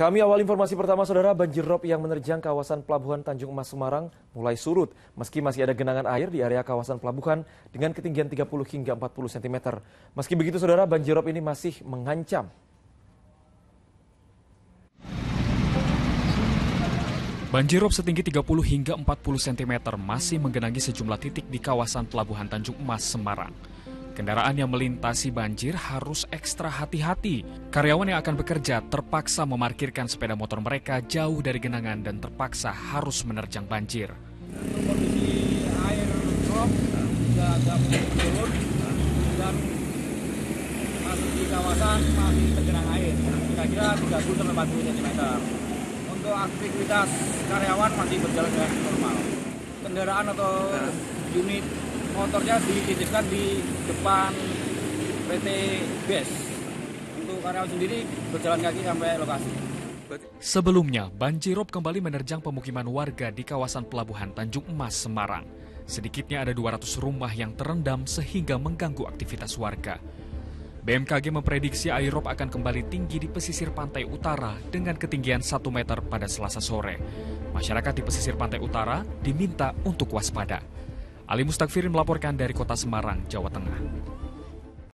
Kami awal informasi pertama, saudara, banjir rob yang menerjang kawasan pelabuhan Tanjung Emas, Semarang mulai surut. Meski masih ada genangan air di area kawasan pelabuhan dengan ketinggian 30 hingga 40 cm. Meski begitu, saudara, banjir rob ini masih mengancam. Banjir rob setinggi 30 hingga 40 cm masih menggenangi sejumlah titik di kawasan pelabuhan Tanjung Emas, Semarang. Kendaraan yang melintasi banjir harus ekstra hati-hati. Karyawan yang akan bekerja terpaksa memarkirkan sepeda motor mereka jauh dari genangan dan terpaksa harus menerjang banjir. Kondisi air drop sudah agak menurun dan masuk di kawasan masih tergenang air. Kira-kira 30 sampai 40 cm. Untuk aktivitas karyawan masih berjalan dengan normal. Kendaraan atau unit motornya dititipkan di depan PT BES. Untuk karyawan sendiri berjalan kaki sampai lokasi. Sebelumnya, banjir rob kembali menerjang pemukiman warga di kawasan pelabuhan Tanjung Emas, Semarang. Sedikitnya ada 200 rumah yang terendam sehingga mengganggu aktivitas warga. BMKG memprediksi air rob akan kembali tinggi di pesisir pantai utara dengan ketinggian 1 meter pada Selasa sore. Masyarakat di pesisir pantai utara diminta untuk waspada. Ali Mustagfirin melaporkan dari kota Semarang, Jawa Tengah.